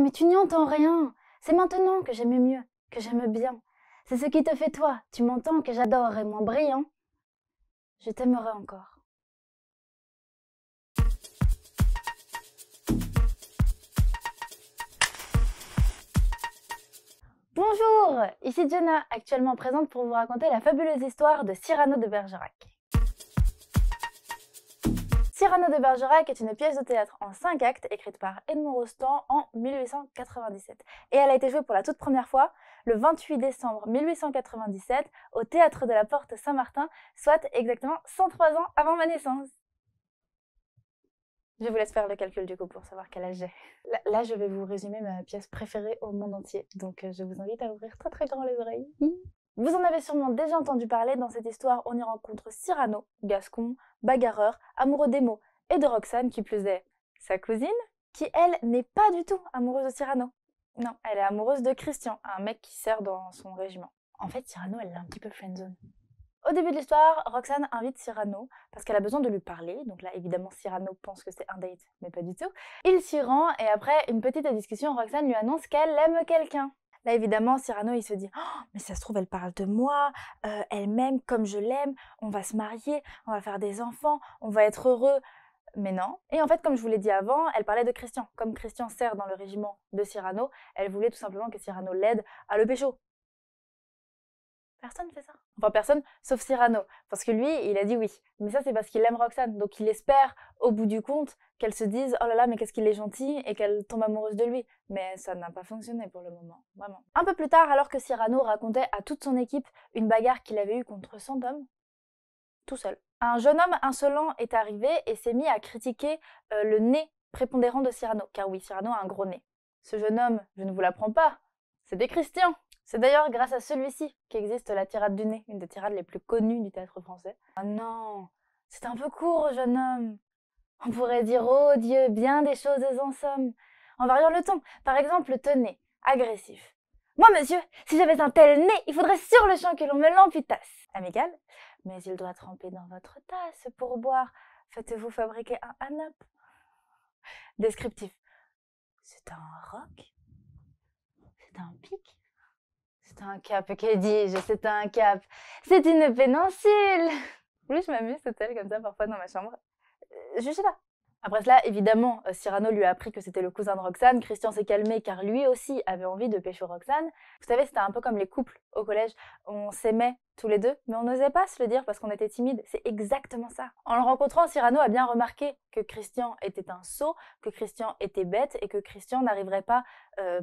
mais tu n'y entends rien. C'est maintenant que j'aime mieux, que j'aime bien. C'est ce qui te fait toi, tu m'entends, que j'adore et moins brillant. Je t'aimerai encore. Bonjour, ici Jenna, actuellement présente pour vous raconter la fabuleuse histoire de Cyrano de Bergerac. Cyrano de Bergerac est une pièce de théâtre en 5 actes écrite par Edmond Rostand en 1897 et elle a été jouée pour la toute première fois le 28 décembre 1897 au Théâtre de la Porte Saint-Martin, soit exactement 103 ans avant ma naissance. Je vous laisse faire le calcul du coup pour savoir quel âge j'ai. Là, je vais vous résumer ma pièce préférée au monde entier, donc je vous invite à ouvrir très très grand les oreilles. Vous en avez sûrement déjà entendu parler, dans cette histoire on y rencontre Cyrano, gascon, bagarreur, amoureux des mots et de Roxane qui plus est sa cousine, qui elle n'est pas du tout amoureuse de Cyrano. Non, elle est amoureuse de Christian, un mec qui sert dans son régiment. En fait, Cyrano elle l'a un petit peu friendzone. Au début de l'histoire, Roxane invite Cyrano parce qu'elle a besoin de lui parler, donc là évidemment Cyrano pense que c'est un date, mais pas du tout. Il s'y rend et après une petite discussion, Roxane lui annonce qu'elle aime quelqu'un. Là évidemment Cyrano il se dit oh, « mais ça se trouve elle parle de moi, elle m'aime comme je l'aime, on va se marier, on va faire des enfants, on va être heureux ». Mais non. Et en fait, comme je vous l'ai dit avant, elle parlait de Christian. Comme Christian sert dans le régiment de Cyrano, elle voulait tout simplement que Cyrano l'aide à le pécho. Personne fait ça. Enfin, personne, sauf Cyrano. Parce que lui, il a dit oui. Mais ça, c'est parce qu'il aime Roxane. Donc, il espère, au bout du compte, qu'elle se dise « oh là là, mais qu'est-ce qu'il est gentil » et qu'elle tombe amoureuse de lui. Mais ça n'a pas fonctionné pour le moment, vraiment. Un peu plus tard, alors que Cyrano racontait à toute son équipe une bagarre qu'il avait eue contre 100 hommes, tout seul, un jeune homme insolent est arrivé et s'est mis à critiquer le nez prépondérant de Cyrano. Car oui, Cyrano a un gros nez. Ce jeune homme, je ne vous l'apprends pas, c'était Christian. C'est d'ailleurs grâce à celui-ci qu'existe la tirade du nez, une des tirades les plus connues du théâtre français. Ah non, c'est un peu court, jeune homme. On pourrait dire, oh Dieu, bien des choses en somme, en variant le ton. Par exemple, tenez, agressif. Moi, monsieur, si j'avais un tel nez, il faudrait sur le champ que l'on me l'amputasse. Amical, mais il doit tremper dans votre tasse pour boire. Faites-vous fabriquer un hanap. Descriptif. C'est un roc. C'est un pic. C'est un cap, que dis-je, c'est un cap. C'est une péninsule. Oui, je m'amuse tout seul comme ça parfois dans ma chambre. Je sais pas. Après cela, évidemment, Cyrano lui a appris que c'était le cousin de Roxane. Christian s'est calmé car lui aussi avait envie de pécho Roxane. Vous savez, c'était un peu comme les couples au collège. On s'aimait tous les deux, mais on n'osait pas se le dire parce qu'on était timide. C'est exactement ça. En le rencontrant, Cyrano a bien remarqué que Christian était un sot, que Christian était bête et que Christian n'arriverait pas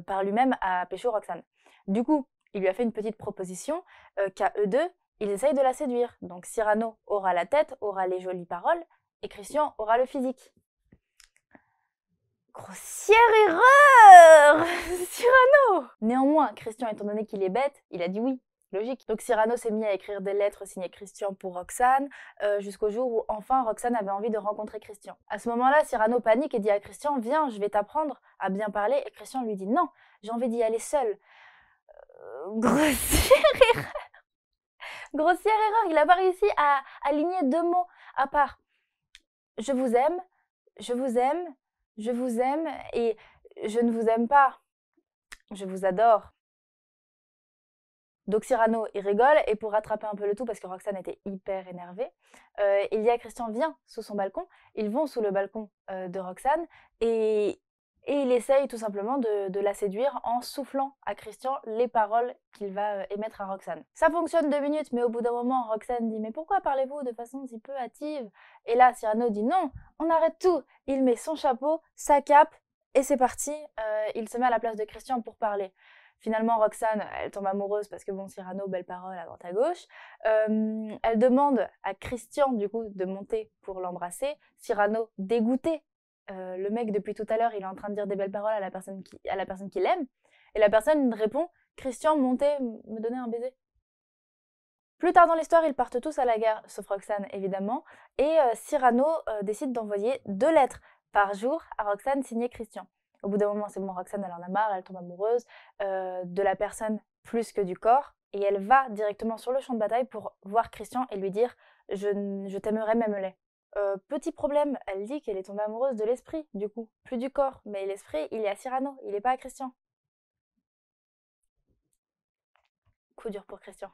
par lui-même à pécho Roxane. Du coup, il lui a fait une petite proposition qu'à eux deux, ils essayent de la séduire. Donc Cyrano aura la tête, aura les jolies paroles, et Christian aura le physique. Grossière erreur, Cyrano! Néanmoins, Christian, étant donné qu'il est bête, il a dit oui. Logique. Donc Cyrano s'est mis à écrire des lettres signées Christian pour Roxane, jusqu'au jour où enfin Roxane avait envie de rencontrer Christian. À ce moment-là, Cyrano panique et dit à Christian « viens, je vais t'apprendre à bien parler » et Christian lui dit « non, j'ai envie d'y aller seul ». Grossière erreur. Grossière erreur, il n'a pas réussi à aligner deux mots à part. Je vous aime, je vous aime, je vous aime et je ne vous aime pas. Je vous adore. Donc Cyrano, il rigole et pour rattraper un peu le tout, parce que Roxane était hyper énervée, il dit à Christian, viens sous son balcon. Ils vont sous le balcon de Roxane et il essaye tout simplement de la séduire en soufflant à Christian les paroles qu'il va émettre à Roxane. Ça fonctionne 2 minutes, mais au bout d'un moment, Roxane dit « mais pourquoi parlez-vous de façon si peu hâtive ?» Et là, Cyrano dit « non, on arrête tout !» Il met son chapeau, sa cape, et c'est parti, il se met à la place de Christian pour parler. Finalement, Roxane, elle tombe amoureuse parce que bon, Cyrano, belle parole à droite à gauche. Elle demande à Christian, du coup, de monter pour l'embrasser. Cyrano, dégoûté, le mec, depuis tout à l'heure, il est en train de dire des belles paroles à la personne qu'il aime. Et la personne répond « Christian, montez, me donnez un baiser ». Plus tard dans l'histoire, ils partent tous à la guerre, sauf Roxane, évidemment. Et Cyrano décide d'envoyer 2 lettres par jour à Roxane signées Christian. Au bout d'un moment, c'est bon, Roxane, elle en a marre, elle tombe amoureuse de la personne plus que du corps. Et elle va directement sur le champ de bataille pour voir Christian et lui dire « je t'aimerais même laid ». Petit problème, elle dit qu'elle est tombée amoureuse de l'esprit, du coup. Plus du corps, mais l'esprit, il est à Cyrano, il n'est pas à Christian. Coup dur pour Christian.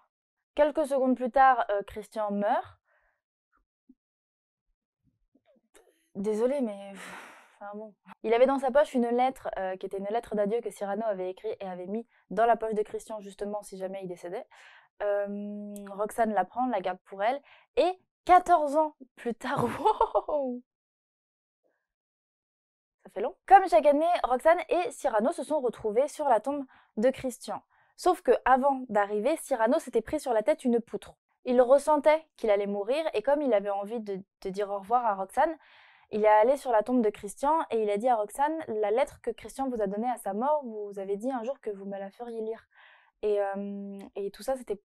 Quelques secondes plus tard, Christian meurt. Désolée, mais... Enfin, bon. Il avait dans sa poche une lettre, qui était une lettre d'adieu que Cyrano avait écrite et avait mis dans la poche de Christian, justement, si jamais il décédait. Roxane la prend, la garde pour elle, et 14 ans plus tard, wow, ça fait long. Comme chaque année, Roxane et Cyrano se sont retrouvés sur la tombe de Christian. Sauf que avant d'arriver, Cyrano s'était pris sur la tête une poutre. Il ressentait qu'il allait mourir et comme il avait envie de dire au revoir à Roxane, il est allé sur la tombe de Christian et il a dit à Roxane « La lettre que Christian vous a donnée à sa mort, vous avez dit un jour que vous me la feriez lire. » Et tout ça, c'était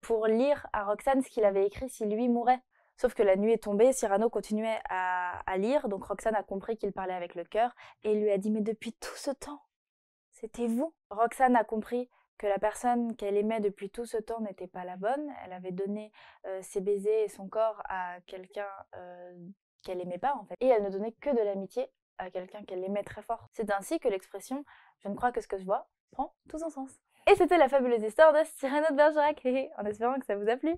pour lire à Roxane ce qu'il avait écrit si lui mourait. Sauf que la nuit est tombée, Cyrano continuait à lire, donc Roxane a compris qu'il parlait avec le cœur et lui a dit « Mais depuis tout ce temps, c'était vous !» Roxane a compris que la personne qu'elle aimait depuis tout ce temps n'était pas la bonne. Elle avait donné ses baisers et son corps à quelqu'un qu'elle aimait pas, en fait. Et elle ne donnait que de l'amitié à quelqu'un qu'elle aimait très fort. C'est ainsi que l'expression « Je ne crois que ce que je vois » prend tout son sens. Et c'était la fabuleuse histoire de Cyrano de Bergerac, en espérant que ça vous a plu.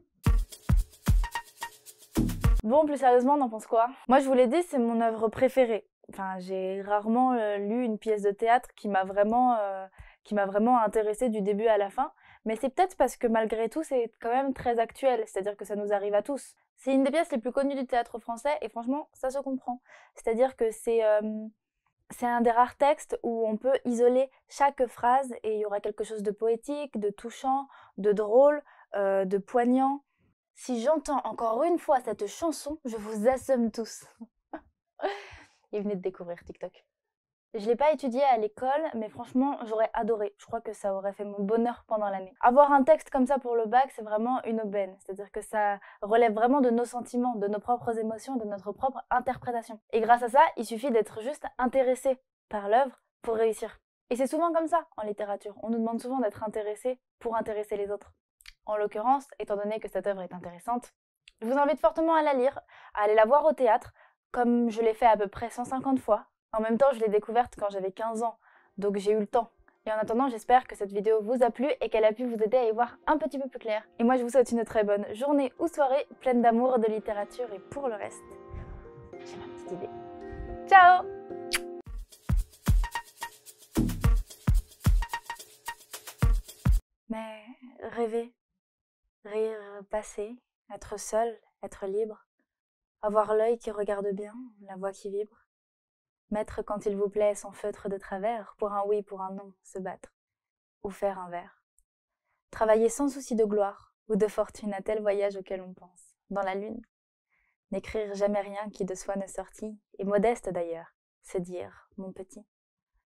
Bon, plus sérieusement, on en pense quoi? Moi, je vous l'ai dit, c'est mon œuvre préférée. Enfin, j'ai rarement lu une pièce de théâtre qui m'a vraiment intéressée du début à la fin. Mais c'est peut-être parce que malgré tout, c'est quand même très actuel, c'est-à-dire que ça nous arrive à tous. C'est une des pièces les plus connues du théâtre français, et franchement, ça se comprend. C'est-à-dire que c'est un des rares textes où on peut isoler chaque phrase, et il y aura quelque chose de poétique, de touchant, de drôle, de poignant. Si j'entends encore une fois cette chanson, je vous assomme tous. Il venait de découvrir TikTok. Je ne l'ai pas étudié à l'école, mais franchement, j'aurais adoré. Je crois que ça aurait fait mon bonheur pendant l'année. Avoir un texte comme ça pour le bac, c'est vraiment une aubaine. C'est-à-dire que ça relève vraiment de nos sentiments, de nos propres émotions, de notre propre interprétation. Et grâce à ça, il suffit d'être juste intéressé par l'œuvre pour réussir. Et c'est souvent comme ça en littérature. On nous demande souvent d'être intéressé pour intéresser les autres. En l'occurrence, étant donné que cette œuvre est intéressante, je vous invite fortement à la lire, à aller la voir au théâtre, comme je l'ai fait à peu près 150 fois. En même temps, je l'ai découverte quand j'avais 15 ans, donc j'ai eu le temps. Et en attendant, j'espère que cette vidéo vous a plu et qu'elle a pu vous aider à y voir un petit peu plus clair. Et moi, je vous souhaite une très bonne journée ou soirée, pleine d'amour, de littérature et pour le reste, j'ai ma petite idée. Ciao! Mais rêver, rire, passer, être seul, être libre, avoir l'œil qui regarde bien, la voix qui vibre, mettre quand il vous plaît son feutre de travers, pour un oui, pour un non, se battre, ou faire un verre. Travailler sans souci de gloire ou de fortune à tel voyage auquel on pense, dans la lune. N'écrire jamais rien qui de soi ne sortit, et modeste d'ailleurs, se dire, mon petit,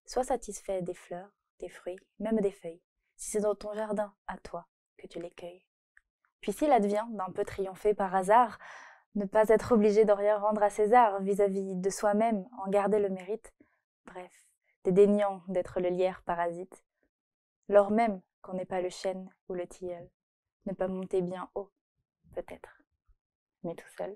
sois satisfait des fleurs, des fruits, même des feuilles, si c'est dans ton jardin, à toi, que tu les cueilles. Puis s'il advient d'un peu triompher par hasard, ne pas être obligé de rien rendre à César vis-à-vis de soi-même, en garder le mérite, bref, dédaignant d'être le lierre parasite, lors même qu'on n'est pas le chêne ou le tilleul, ne pas monter bien haut, peut-être, mais tout seul.